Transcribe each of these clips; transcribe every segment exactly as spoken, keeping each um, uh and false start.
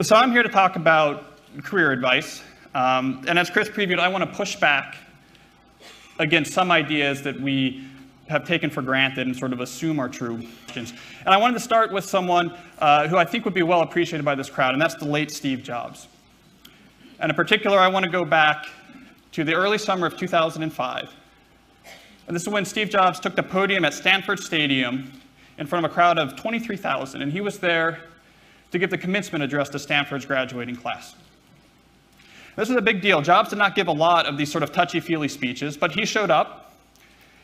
So I'm here to talk about career advice. Um, and as Chris previewed, I want to push back against some ideas that we have taken for granted and sort of assume are true. And I wanted to start with someone uh, who I think would be well appreciated by this crowd, and that's the late Steve Jobs. And in particular, I want to go back to the early summer of two thousand five. And this is when Steve Jobs took the podium at Stanford Stadium in front of a crowd of twenty-three thousand, and he was there to give the commencement address to Stanford's graduating class. This is a big deal. Jobs did not give a lot of these sort of touchy-feely speeches, but he showed up.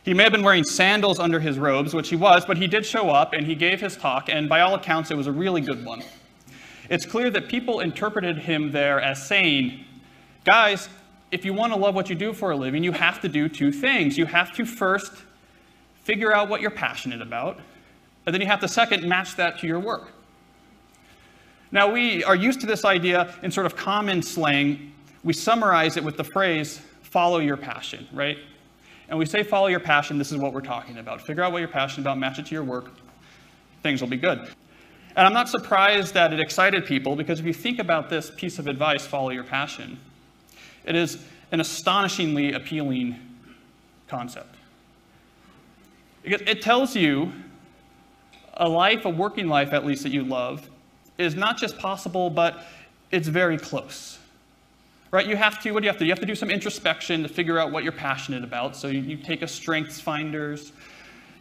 He may have been wearing sandals under his robes, which he was, but he did show up, and he gave his talk, and by all accounts, it was a really good one. It's clear that people interpreted him there as saying, guys, if you want to love what you do for a living, you have to do two things. You have to first figure out what you're passionate about, and then you have to second match that to your work. Now, we are used to this idea in sort of common slang. We summarize it with the phrase, follow your passion, right? And we say, follow your passion, this is what we're talking about. Figure out what you're passionate about, match it to your work, things will be good. And I'm not surprised that it excited people, because if you think about this piece of advice, follow your passion, it is an astonishingly appealing concept. It tells you a life, a working life at least, that you love, is not just possible, but it's very close, right? You have to, what do you have to do? You have to do some introspection to figure out what you're passionate about. So you, you take a strengths finders,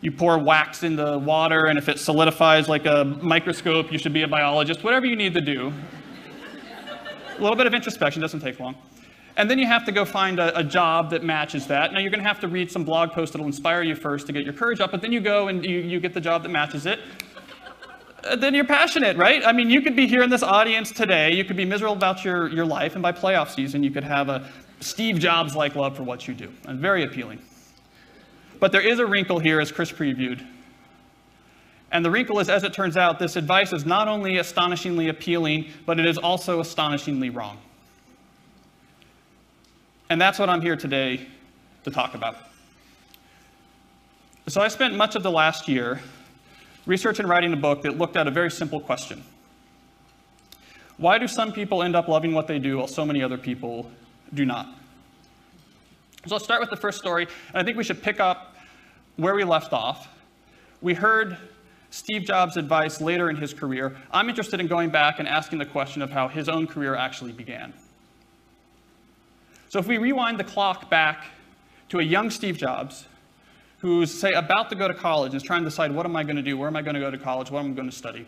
you pour wax in the water, and if it solidifies like a microscope, you should be a biologist, whatever you need to do. A little bit of introspection, doesn't take long. And then you have to go find a, a job that matches that. Now you're gonna have to read some blog posts that'll inspire you first to get your courage up, but then you go and you, you get the job that matches it. Then you're passionate, right? I mean, you could be here in this audience today, you could be miserable about your, your life, and by playoff season, you could have a Steve Jobs-like love for what you do. And very appealing. But there is a wrinkle here, as Chris previewed. And the wrinkle is, as it turns out, this advice is not only astonishingly appealing, but it is also astonishingly wrong. And that's what I'm here today to talk about. So I spent much of the last year research and writing a book that looked at a very simple question. Why do some people end up loving what they do while so many other people do not? So I'll start with the first story, and I think we should pick up where we left off. We heard Steve Jobs' advice later in his career. I'm interested in going back and asking the question of how his own career actually began. So if we rewind the clock back to a young Steve Jobs, who's, say, about to go to college and is trying to decide, what am I going to do, where am I going to go to college, what am I going to study,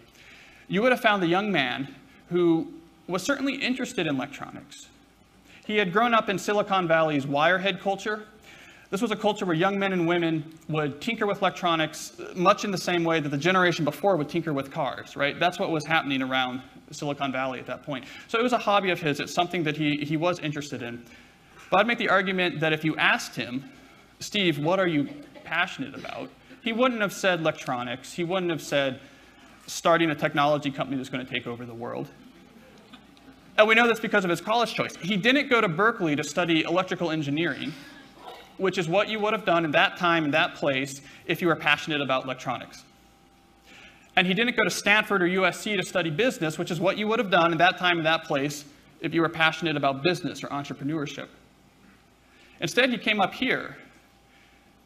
you would have found a young man who was certainly interested in electronics. He had grown up in Silicon Valley's wirehead culture. This was a culture where young men and women would tinker with electronics much in the same way that the generation before would tinker with cars, right? That's what was happening around Silicon Valley at that point. So it was a hobby of his. It's something that he, he was interested in. But I'd make the argument that if you asked him, Steve, what are you passionate about, he wouldn't have said electronics, he wouldn't have said starting a technology company that's going to take over the world. And we know this because of his college choice. He didn't go to Berkeley to study electrical engineering, which is what you would have done in that time, in that place, if you were passionate about electronics. And he didn't go to Stanford or U S C to study business, which is what you would have done in that time, in that place, if you were passionate about business or entrepreneurship. Instead, he came up here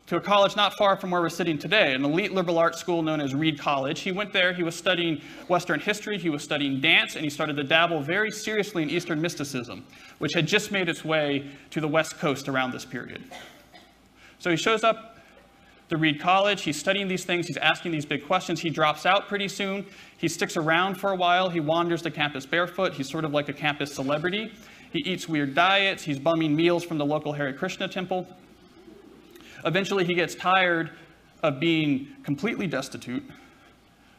to a college not far from where we're sitting today, an elite liberal arts school known as Reed College. He went there, he was studying Western history, he was studying dance, and he started to dabble very seriously in Eastern mysticism, which had just made its way to the West Coast around this period. So he shows up to Reed College, he's studying these things, he's asking these big questions, he drops out pretty soon, he sticks around for a while, he wanders the campus barefoot, he's sort of like a campus celebrity, he eats weird diets, he's bumming meals from the local Hare Krishna temple. Eventually, he gets tired of being completely destitute,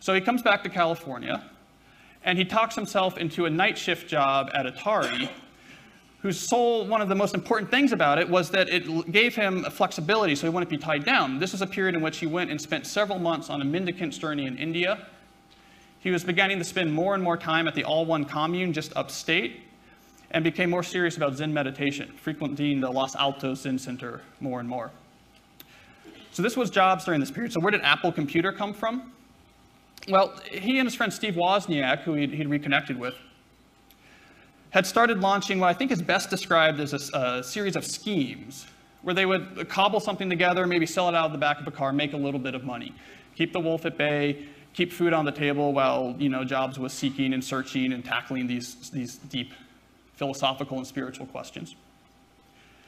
so he comes back to California, and he talks himself into a night shift job at Atari, whose sole, one of the most important things about it was that it gave him flexibility, so he wouldn't be tied down. This was a period in which he went and spent several months on a mendicant journey in India. He was beginning to spend more and more time at the All One Commune just upstate, and became more serious about Zen meditation, frequenting the Los Altos Zen Center more and more. So this was Jobs during this period. So where did Apple Computer come from? Well, he and his friend Steve Wozniak, who he'd, he'd reconnected with, had started launching what I think is best described as a, a series of schemes, where they would cobble something together, maybe sell it out of the back of a car, make a little bit of money, keep the wolf at bay, keep food on the table while, you know, Jobs was seeking and searching and tackling these, these deep philosophical and spiritual questions.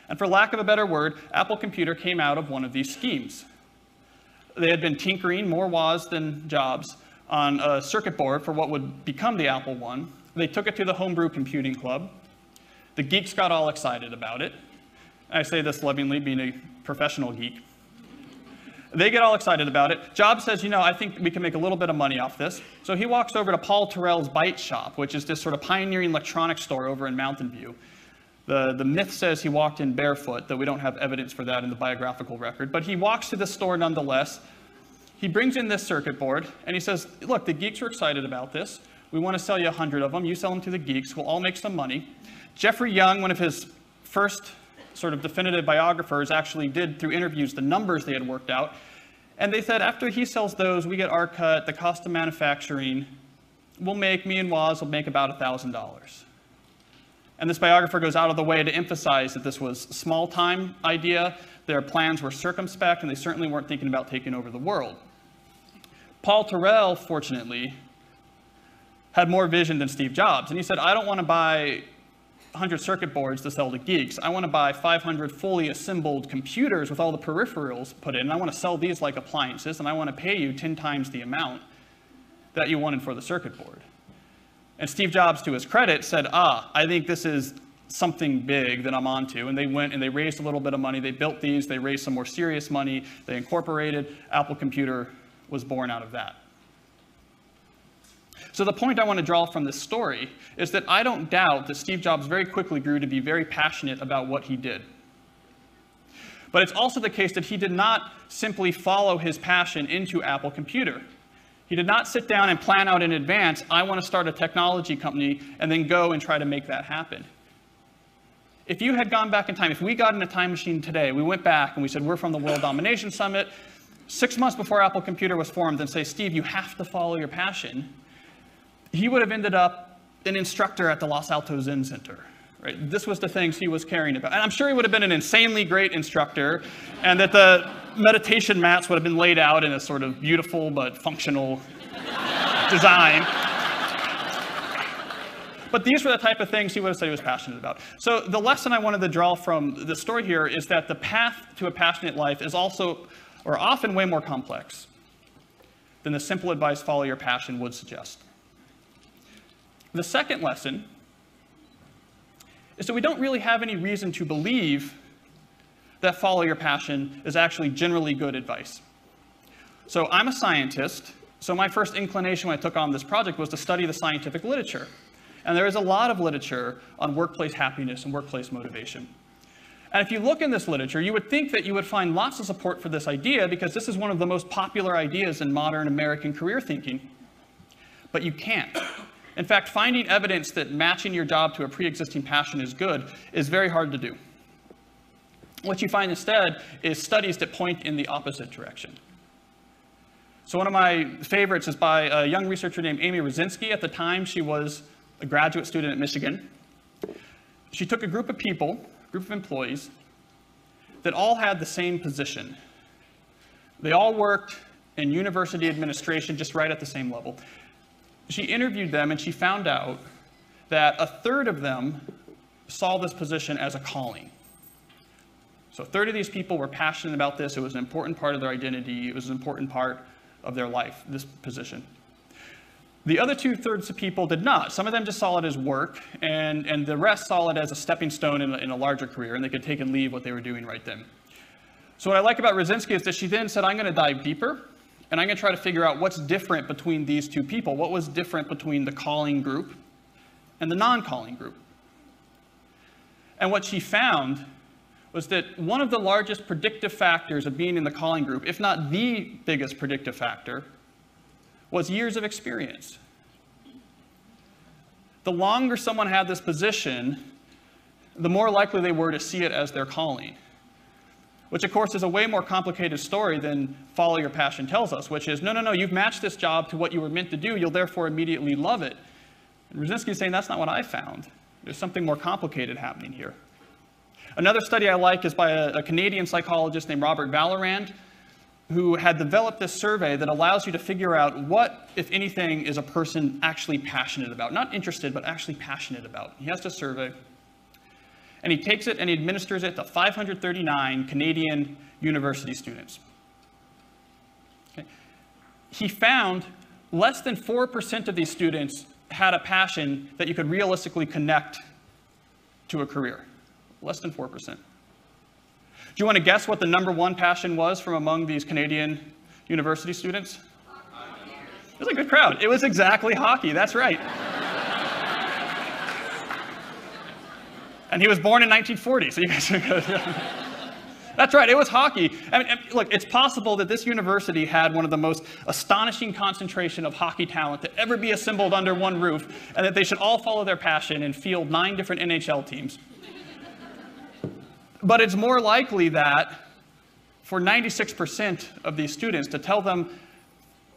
And for lack of a better word, Apple Computer came out of one of these schemes. They had been tinkering, more Woz than Jobs, on a circuit board for what would become the Apple One. They took it to the Homebrew Computing Club. The geeks got all excited about it. I say this lovingly, being a professional geek. They get all excited about it. Jobs says, you know, I think we can make a little bit of money off this. So he walks over to Paul Terrell's Byte Shop, which is this sort of pioneering electronics store over in Mountain View. The, the myth says he walked in barefoot, though we don't have evidence for that in the biographical record. But he walks to the store nonetheless. He brings in this circuit board, and he says, look, the geeks are excited about this. We want to sell you a hundred of them. You sell them to the geeks. We'll all make some money. Jeffrey Young, one of his first sort of definitive biographers, actually did, through interviews, the numbers they had worked out. And they said, after he sells those, we get our cut, the cost of manufacturing. We'll make, me and Woz will make about a thousand dollars. And this biographer goes out of the way to emphasize that this was a small-time idea. Their plans were circumspect, and they certainly weren't thinking about taking over the world. Paul Terrell, fortunately, had more vision than Steve Jobs. And he said, I don't want to buy one hundred circuit boards to sell to geeks. I want to buy five hundred fully assembled computers with all the peripherals put in. And I want to sell these like appliances, and I want to pay you ten times the amount that you wanted for the circuit board. And Steve Jobs, to his credit, said, ah, I think this is something big that I'm onto. And they went and they raised a little bit of money. They built these. They raised some more serious money. They incorporated. Apple Computer was born out of that. So the point I want to draw from this story is that I don't doubt that Steve Jobs very quickly grew to be very passionate about what he did. But it's also the case that he did not simply follow his passion into Apple Computer. He did not sit down and plan out in advance, I want to start a technology company, and then go and try to make that happen. If you had gone back in time, if we got in a time machine today, we went back and we said, we're from the World Domination Summit, six months before Apple Computer was formed, and say, Steve, you have to follow your passion, he would have ended up an instructor at the Los Altos Zen Center. Right? This was the things he was caring about. And I'm sure he would have been an insanely great instructor, and that the meditation mats would have been laid out in a sort of beautiful but functional design. But these were the type of things he would have said he was passionate about. So the lesson I wanted to draw from the story here is that the path to a passionate life is also, or often, way more complex than the simple advice follow your passion would suggest. The second lesson is that we don't really have any reason to believe that follow your passion is actually generally good advice. So I'm a scientist, so my first inclination when I took on this project was to study the scientific literature. And there is a lot of literature on workplace happiness and workplace motivation. And if you look in this literature, you would think that you would find lots of support for this idea, because this is one of the most popular ideas in modern American career thinking. But you can't. In fact, finding evidence that matching your job to a pre-existing passion is good is very hard to do. What you find instead is studies that point in the opposite direction. So one of my favorites is by a young researcher named Amy Rosinski. At the time, she was a graduate student at Michigan. She took a group of people, a group of employees, that all had the same position. They all worked in university administration, just right at the same level. She interviewed them, and she found out that a third of them saw this position as a calling. So a third of these people were passionate about this. It was an important part of their identity. It was an important part of their life, this position. The other two-thirds of people did not. Some of them just saw it as work, and, and the rest saw it as a stepping stone in a, in a larger career, and they could take and leave what they were doing right then. So what I like about Rosinski is that she then said, I'm going to dive deeper, and I'm going to try to figure out what's different between these two people. What was different between the calling group and the non-calling group? And what she found was that one of the largest predictive factors of being in the calling group, if not the biggest predictive factor, was years of experience. The longer someone had this position, the more likely they were to see it as their calling, which, of course, is a way more complicated story than follow your passion tells us, which is, no, no, no, you've matched this job to what you were meant to do. You'll therefore immediately love it. And Rosinski is saying, that's not what I found. There's something more complicated happening here. Another study I like is by a, a Canadian psychologist named Robert Vallerand, who had developed this survey that allows you to figure out what, if anything, is a person actually passionate about. Not interested, but actually passionate about. He has to survey. And he takes it and he administers it to five hundred thirty-nine Canadian university students. Okay. He found less than four percent of these students had a passion that you could realistically connect to a career. Less than four percent. Do you want to guess what the number one passion was from among these Canadian university students? Hockey. It was a good crowd. It was exactly hockey. That's right. And he was born in nineteen forty, so you guys are good. That's right. It was hockey. I mean, look, it's possible that this university had one of the most astonishing concentration of hockey talent to ever be assembled under one roof, and that they should all follow their passion and field nine different N H L teams. But it's more likely that for ninety-six percent of these students, to tell them,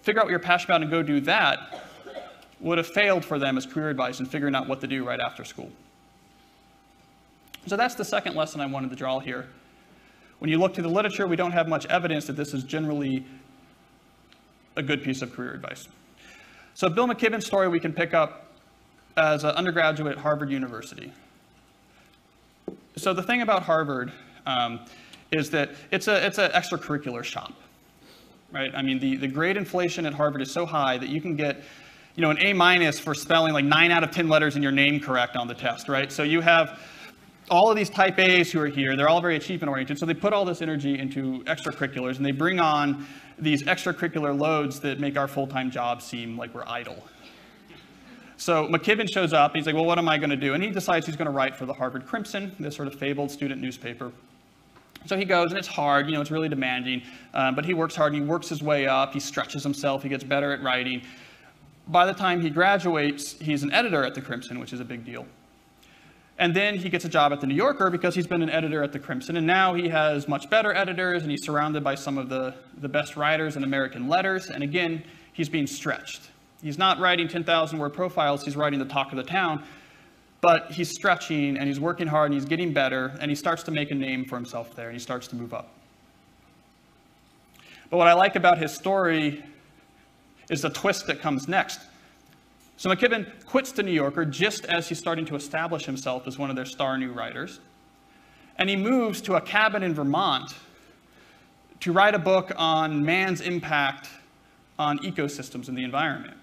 figure out what you're passionate about and go do that, would have failed for them as career advice in figuring out what to do right after school. So that's the second lesson I wanted to draw here. When you look to the literature, we don't have much evidence that this is generally a good piece of career advice. So Bill McKibben's story we can pick up as an undergraduate at Harvard University. So the thing about Harvard um, is that it's a it's an extracurricular shop, right? I mean, the, the grade inflation at Harvard is so high that you can get, you know, an A minus for spelling like nine out of ten letters in your name correct on the test, right? So you have all of these type A's who are here. They're all very achievement oriented. So they put all this energy into extracurriculars, and they bring on these extracurricular loads that make our full-time jobs seem like we're idle. So McKibben shows up, and he's like, well, what am I going to do? And he decides he's going to write for the Harvard Crimson, this sort of fabled student newspaper. So he goes, and it's hard, you know, it's really demanding, uh, but he works hard, and he works his way up, he stretches himself, he gets better at writing. By the time he graduates, he's an editor at the Crimson, which is a big deal. And then he gets a job at the New Yorker because he's been an editor at the Crimson, and now he has much better editors, and he's surrounded by some of the, the best writers in American letters, and again, he's being stretched. He's not writing ten thousand word profiles, he's writing the talk of the town, but he's stretching and he's working hard and he's getting better, and he starts to make a name for himself there, and he starts to move up. But what I like about his story is the twist that comes next. So McKibben quits the New Yorker just as he's starting to establish himself as one of their star new writers, and he moves to a cabin in Vermont to write a book on man's impact on ecosystems and the environment.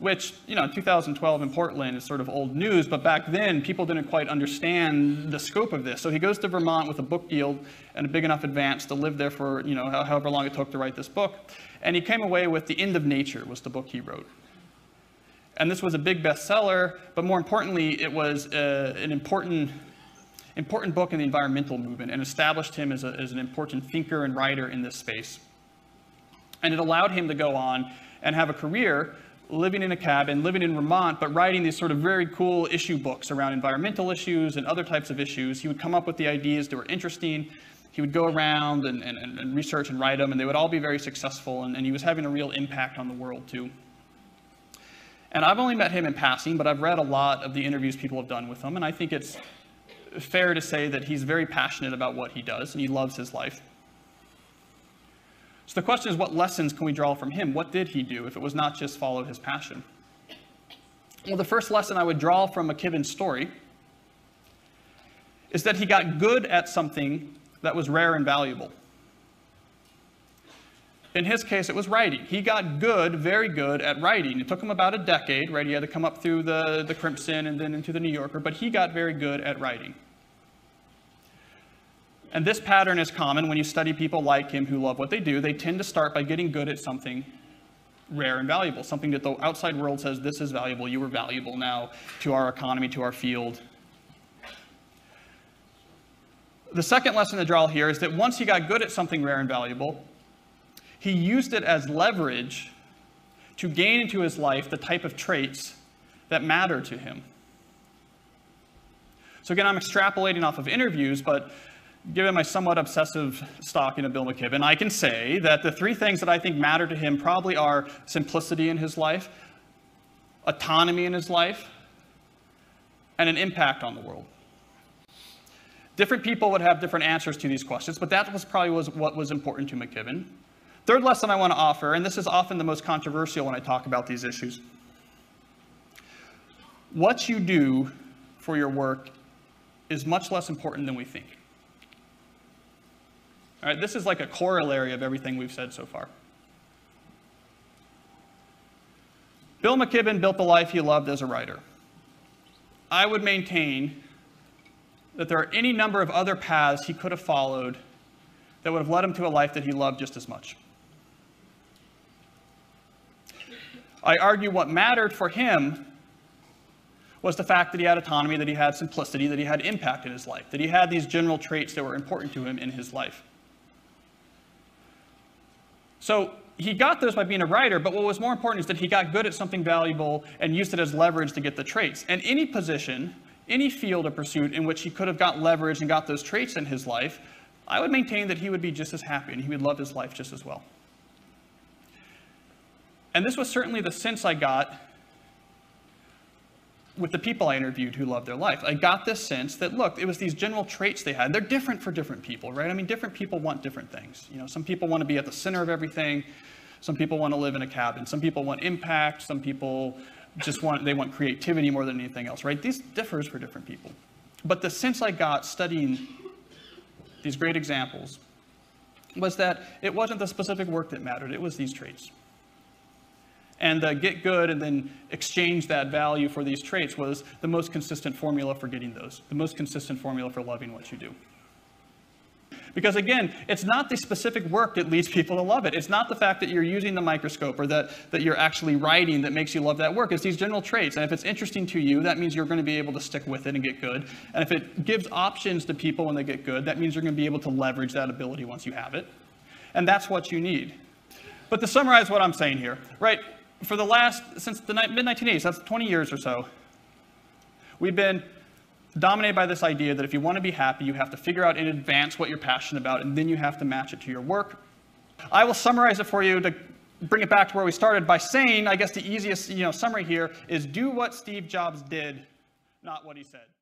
Which, you know, two thousand twelve in Portland is sort of old news, but back then people didn't quite understand the scope of this. So he goes to Vermont with a book deal and a big enough advance to live there for, you know, however long it took to write this book. And he came away with The End of Nature was the book he wrote. And this was a big bestseller, but more importantly, it was uh, an important, important book in the environmental movement and established him as, a, as an important thinker and writer in this space. And it allowed him to go on and have a career living in a cabin, living in Vermont, but writing these sort of very cool issue books around environmental issues and other types of issues. He would come up with the ideas that were interesting. He would go around and, and, and research and write them, and they would all be very successful, and, and he was having a real impact on the world, too. And I've only met him in passing, but I've read a lot of the interviews people have done with him, and I think it's fair to say that he's very passionate about what he does, and he loves his life. So the question is, what lessons can we draw from him? What did he do if it was not just follow his passion? Well, the first lesson I would draw from McKibben's story is that he got good at something that was rare and valuable. In his case, it was writing. He got good, very good, at writing. It took him about a decade, right? He had to come up through the, the Crimson and then into the New Yorker, but he got very good at writing. And this pattern is common when you study people like him who love what they do. They tend to start by getting good at something rare and valuable, something that the outside world says, this is valuable, you are valuable now to our economy, to our field. The second lesson to draw here is that once he got good at something rare and valuable, he used it as leverage to gain into his life the type of traits that matter to him. So again, I'm extrapolating off of interviews, but given my somewhat obsessive stalking of Bill McKibben, I can say that the three things that I think matter to him probably are simplicity in his life, autonomy in his life, and an impact on the world? Different people would have different answers to these questions, but that was probably was what was important to McKibben. Third lesson I want to offer, and this is often the most controversial when I talk about these issues. What you do for your work is much less important than we think. All right, this is like a corollary of everything we've said so far. Bill McKibben built the life he loved as a writer. I would maintain that there are any number of other paths he could have followed that would have led him to a life that he loved just as much. I argue what mattered for him was the fact that he had autonomy, that he had simplicity, that he had impact in his life, that he had these general traits that were important to him in his life. So he got those by being a writer, but what was more important is that he got good at something valuable and used it as leverage to get the traits. And any position, any field of pursuit in which he could have got leverage and got those traits in his life, I would maintain that he would be just as happy and he would love his life just as well. And this was certainly the sense I got with the people I interviewed who loved their life. I got this sense that, look, it was these general traits they had. They're different for different people, right? I mean, different people want different things. You know, some people want to be at the center of everything. Some people want to live in a cabin. Some people want impact. Some people just want, they want creativity more than anything else, right? This differs for different people. But the sense I got studying these great examples was that it wasn't the specific work that mattered. It was these traits. And the get good and then exchange that value for these traits was the most consistent formula for getting those, the most consistent formula for loving what you do. Because again, it's not the specific work that leads people to love it. It's not the fact that you're using the microscope or that, that you're actually writing that makes you love that work. It's these general traits. And if it's interesting to you, that means you're going to be able to stick with it and get good. And if it gives options to people when they get good, that means you're going to be able to leverage that ability once you have it. And that's what you need. But to summarize what I'm saying here, right? For the last, since the mid nineteen eighties, that's twenty years or so, we've been dominated by this idea that if you want to be happy, you have to figure out in advance what you're passionate about, and then you have to match it to your work. I will summarize it for you to bring it back to where we started by saying, I guess the easiest you know, summary here is do what Steve Jobs did, not what he said.